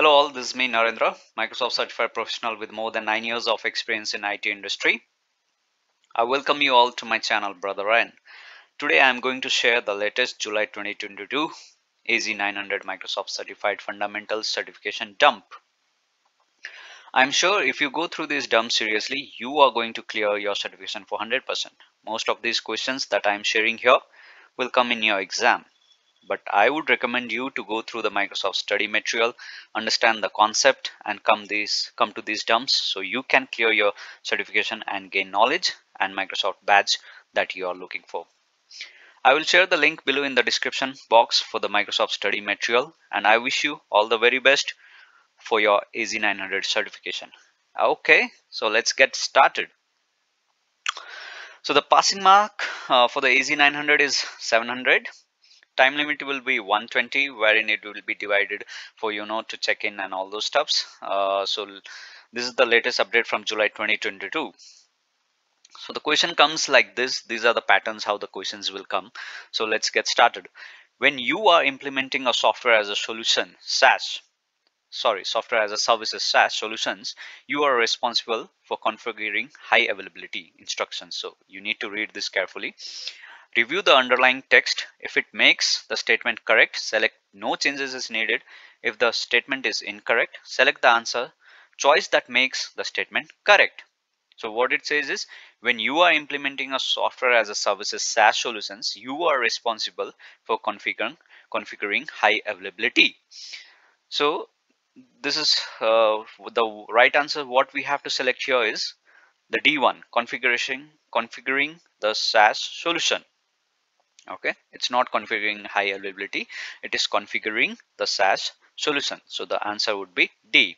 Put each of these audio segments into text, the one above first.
Hello all, this is me Narendra, Microsoft Certified Professional with more than 9 years of experience in IT industry. I welcome you all to my channel Brother Ryan. Today I am going to share the latest July 2022 AZ-900 Microsoft Certified Fundamentals Certification Dump. I'm sure if you go through this dump seriously, you are going to clear your certification for 100%. Most of these questions that I'm sharing here will come in your exam. But I would recommend you to go through the Microsoft study material, understand the concept and come to these dumps so you can clear your certification and gain knowledge and Microsoft badge that you are looking for. I will share the link below in the description box for the Microsoft study material, and I wish you all the very best for your AZ-900 certification. Okay, so let's get started. So the passing mark for the AZ-900 is 700. Time limit will be 120, wherein it will be divided for to check in and all those stuffs. So this is the latest update from July 2022. So the question comes like this. These are the patterns how the questions will come. So let's get started. When you are implementing a software as a solution, SaaS, sorry, software as a services, SaaS solutions, you are responsible for configuring high availability instructions. So you need to read this carefully. Review the underlying text. If it makes the statement correct, select no changes is needed. If the statement is incorrect, select the answer choice that makes the statement correct. So what it says is, when you are implementing a software as a services SaaS solutions, you are responsible for configuring high availability. So this is the right answer. What we have to select here is the D1, configuring the SaaS solution. Okay, it's not configuring high availability, it is configuring the SaaS solution. So the answer would be D.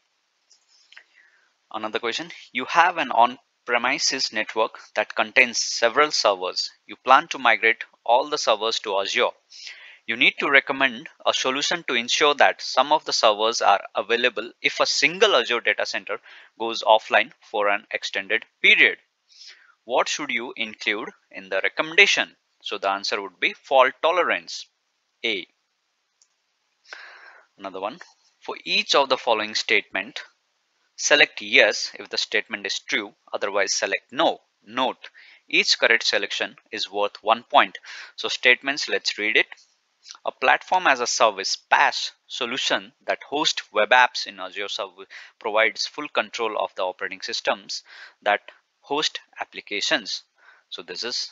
Another question, you have an on-premises network that contains several servers. You plan to migrate all the servers to Azure. You need to recommend a solution to ensure that some of the servers are available if a single Azure data center goes offline for an extended period. What should you include in the recommendation? So the answer would be fault tolerance, A. Another one, for each of the following statement, select yes if the statement is true, otherwise select no. Note, each correct selection is worth 1 point. So statements, let's read it. A platform as a service PaaS solution that hosts web apps in Azure service provides full control of the operating systems that host applications. So this is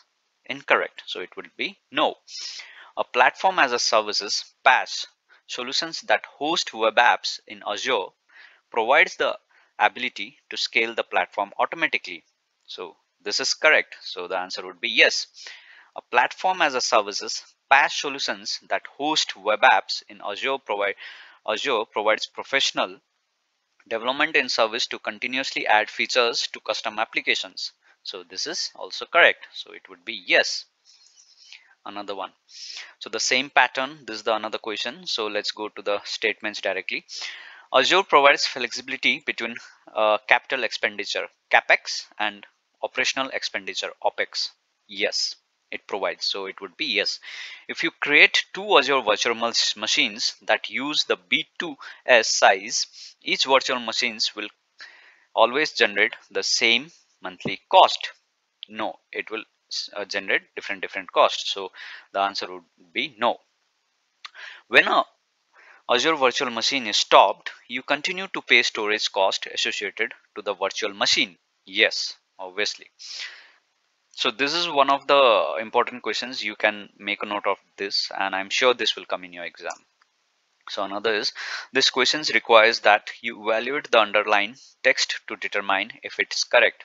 incorrect, so it would be no. A platform as a services PaaS solutions that host web apps in Azure provides the ability to scale the platform automatically. So this is correct, so the answer would be yes. A platform as a services PaaS solutions that host web apps in Azure provides professional development and service to continuously add features to custom applications. So this is also correct, so it would be yes. Another one, so the same pattern, this is the another question, so let's go to the statements directly. Azure provides flexibility between capital expenditure, CapEx, and operational expenditure, OpEx. Yes, it provides, so it would be yes. If you create two Azure virtual machines that use the B2S size, each virtual machines will always generate the same monthly cost. No, it will generate different costs, so the answer would be no. When a Azure virtual machine is stopped, you continue to pay storage cost associated to the virtual machine. Yes, obviously. So this is one of the important questions. You can make a note of this, and I'm sure this will come in your exam. So another is, this question requires that you evaluate the underlying text to determine if it's correct.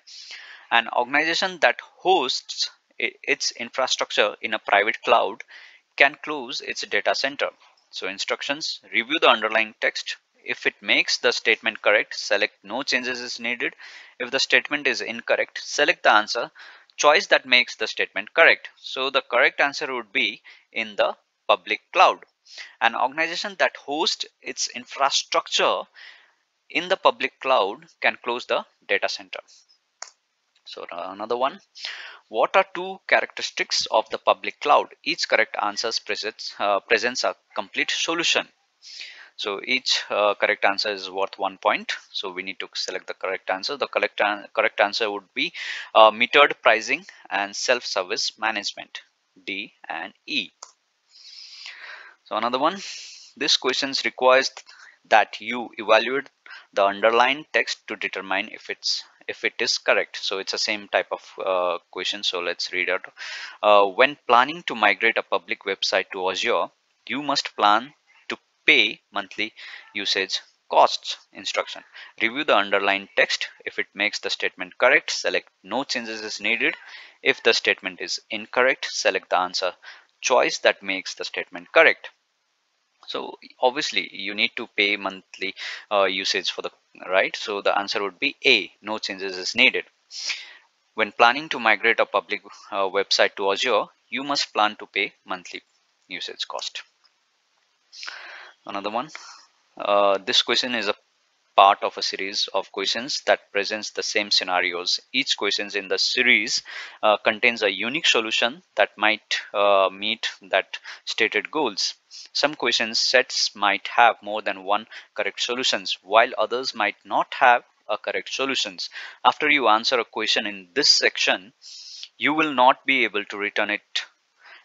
An organization that hosts its infrastructure in a private cloud can close its data center. So instructions, review the underlying text. If it makes the statement correct, select no changes is needed. If the statement is incorrect, select the answer choice that makes the statement correct. So the correct answer would be in the public cloud. An organization that hosts its infrastructure in the public cloud can close the data center. So another one, what are two characteristics of the public cloud? Each correct answer presents a complete solution. So each correct answer is worth 1 point. So we need to select the correct answer. The correct answer would be metered pricing and self-service management, D and E. So another one, this question requires that you evaluate the underlying text to determine if it is correct. So it's the same type of question. So let's read out. When planning to migrate a public website to Azure, you must plan to pay monthly usage costs instruction. Review the underlying text. If it makes the statement correct, select no changes is needed. If the statement is incorrect, select the answer choice that makes the statement correct. So obviously you need to pay monthly usage for the right. So the answer would be A, no changes is needed. When planning to migrate a public website to Azure, you must plan to pay monthly usage cost. Another one, this question is a part of a series of questions that presents the same scenarios. Each question in the series contains a unique solution that might meet that stated goals. Some question sets might have more than one correct solutions, while others might not have a correct solutions. After you answer a question in this section, you will not be able to return it.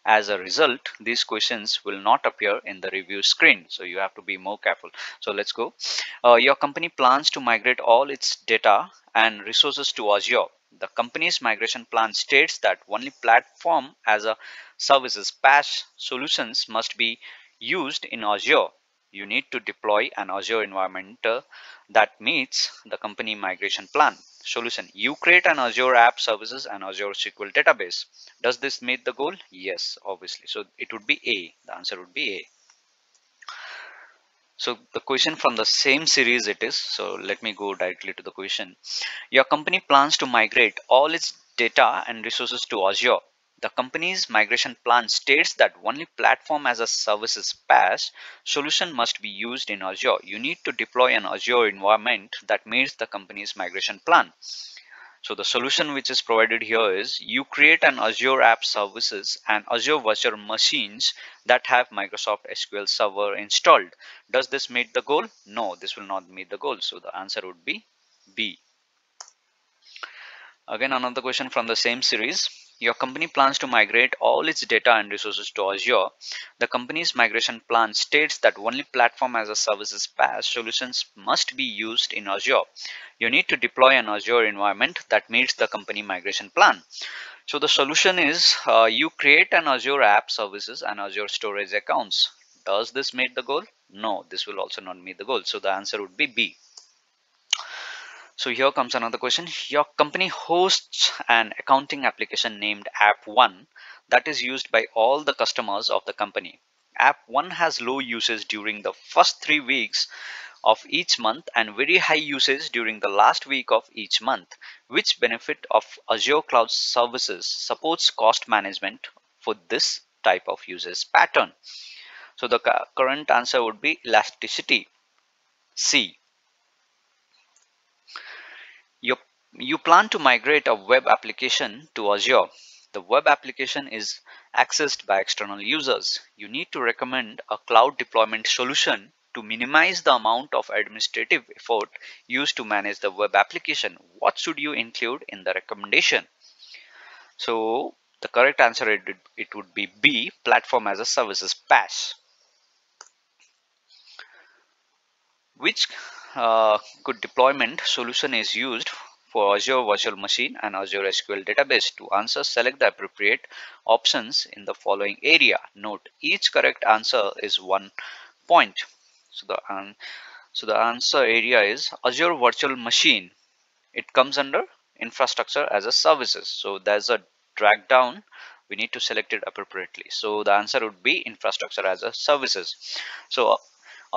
As a result, these questions will not appear in the review screen. So you have to be more careful. So let's go. Your company plans to migrate all its data and resources to Azure. The company's migration plan states that only platform as a services PaaS solutions must be used in Azure. You need to deploy an Azure environment that meets the company migration plan. Solution, you create an Azure app services and Azure SQL database. Does this meet the goal? Yes, obviously. So it would be A. The answer would be A. So the question from the same series it is. So let me go directly to the question. Your company plans to migrate all its data and resources to Azure. The company's migration plan states that only platform as a services PaaS solution must be used in Azure. You need to deploy an Azure environment that meets the company's migration plan. So the solution which is provided here is you create an Azure app services and Azure virtual machines that have Microsoft SQL Server installed. Does this meet the goal? No, this will not meet the goal. So the answer would be B. Again, another question from the same series. Your company plans to migrate all its data and resources to Azure. The company's migration plan states that only platform as a services PaaS solutions must be used in Azure. You need to deploy an Azure environment that meets the company migration plan. So the solution is you create an Azure app services and Azure storage accounts. Does this meet the goal? No, this will also not meet the goal. So the answer would be B. So here comes another question. Your company hosts an accounting application named App1 that is used by all the customers of the company. App1 has low usage during the first 3 weeks of each month and very high usage during the last week of each month. Which benefit of Azure Cloud Services supports cost management for this type of usage pattern? So the current answer would be elasticity, C. You plan to migrate a web application to Azure. The web application is accessed by external users. You need to recommend a cloud deployment solution to minimize the amount of administrative effort used to manage the web application. What should you include in the recommendation? So the correct answer it would be B, platform as a services PaaS. Which good deployment solution is used for Azure virtual machine and Azure SQL database? To answer, select the appropriate options in the following area. Note, each correct answer is 1 point. So the answer area is Azure virtual machine. It comes under infrastructure as a services. So there's a drag down. We need to select it appropriately. So the answer would be infrastructure as a services. So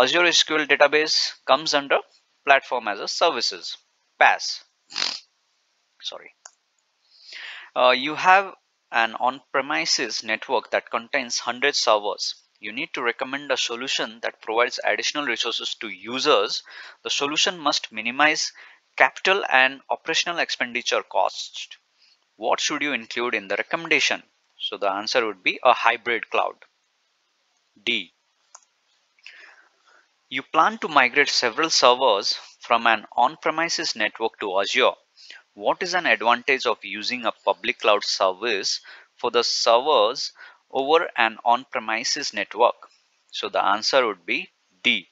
Azure SQL database comes under platform as a services, PaaS. Sorry. You have an on-premises network that contains 100 servers. You need to recommend a solution that provides additional resources to users. The solution must minimize capital and operational expenditure costs. What should you include in the recommendation? So the answer would be a hybrid cloud, D. you plan to migrate several servers from an on-premises network to Azure, what is an advantage of using a public cloud service for the servers over an on-premises network? So the answer would be D.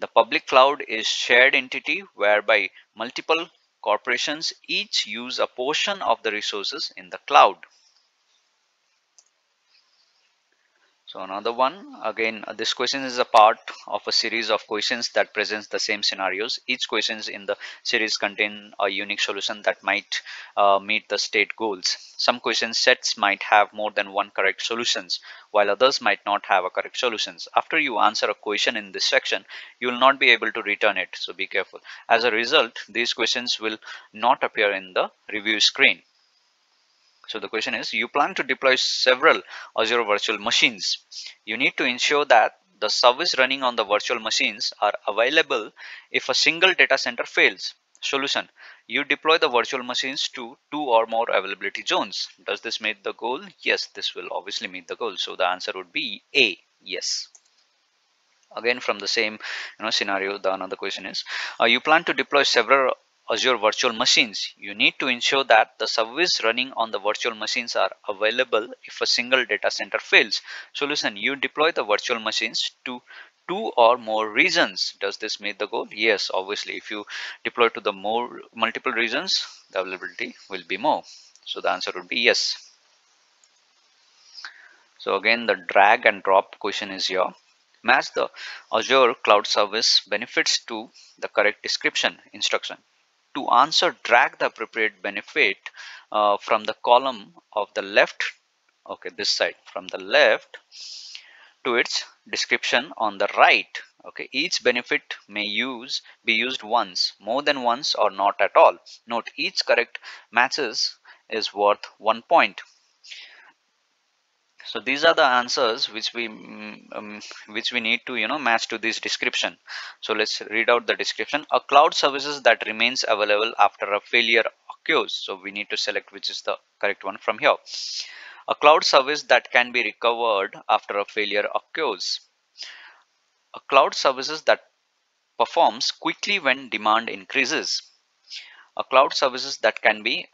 The public cloud is shared entity whereby multiple corporations each use a portion of the resources in the cloud. So another one, again, this question is a part of a series of questions that presents the same scenarios. Each questions in the series contain a unique solution that might meet the state goals. Some question sets might have more than one correct solutions, while others might not have a correct solutions. After you answer a question in this section, you will not be able to return it. So be careful. As a result, these questions will not appear in the review screen. So the question is, you plan to deploy several Azure virtual machines. You need to ensure that the service running on the virtual machines are available if a single data center fails. Solution: you deploy the virtual machines to 2 or more availability zones. Does this meet the goal? Yes, this will obviously meet the goal. So the answer would be A, yes. Again, from the same scenario, the another question is, you plan to deploy several Azure virtual machines. You need to ensure that the service running on the virtual machines are available if a single data center fails. Solution: you deploy the virtual machines to 2 or more regions. Does this meet the goal? Yes, obviously. If you deploy to the multiple regions, the availability will be more. So the answer would be yes. So again, the drag and drop question is here. Match the Azure cloud service benefits to the correct description instruction. To answer, drag the appropriate benefit from the column of the left, this side, from the left to its description on the right. Okay, each benefit may be used once, more than once, or not at all. Note, each correct matches is worth 1 point. So these are the answers which we need to match to this description. So let's read out the description. A cloud services that remains available after a failure occurs. So we need to select which is the correct one from here. A cloud service that can be recovered after a failure occurs. A cloud services that performs quickly when demand increases. A cloud services that can be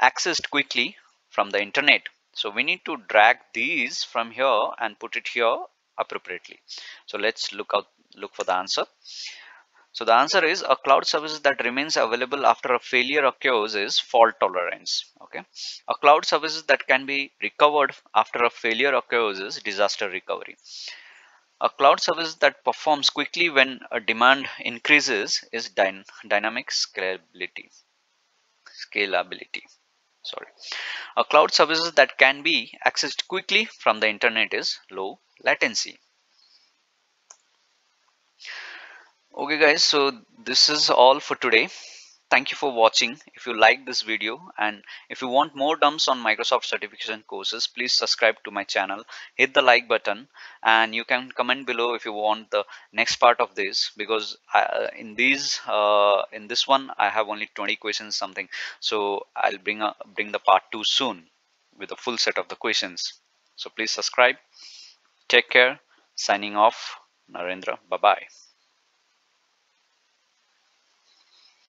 accessed quickly from the internet. So we need to drag these from here and put it here appropriately. So let's look for the answer. So the answer is, a cloud service that remains available after a failure occurs is fault tolerance. Okay, a cloud service that can be recovered after a failure occurs is disaster recovery. A cloud service that performs quickly when a demand increases is dynamic scalability. A cloud services that can be accessed quickly from the internet is low latency. Okay guys, so this is all for today. Thank you for watching. If you like this video and if you want more dumps on Microsoft certification courses, please subscribe to my channel, hit the like button, and you can comment below if you want the next part of this, because in this one I have only 20 questions something, so I'll bring the part 2 soon with a full set of the questions. So please subscribe. Take care. Signing off, Narendra. Bye bye.